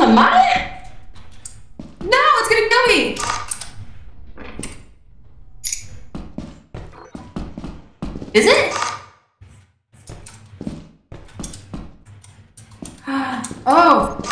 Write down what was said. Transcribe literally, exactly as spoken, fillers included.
on the money? No, it's gonna kill me. Is it? Oh.